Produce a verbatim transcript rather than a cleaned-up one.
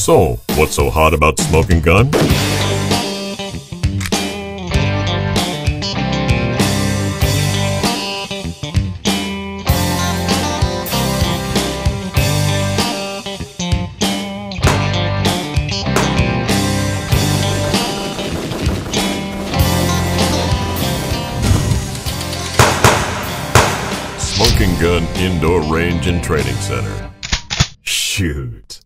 So, what's so hot about Smoking Gun? Smoking Gun Indoor Range and Training Center. Shoot.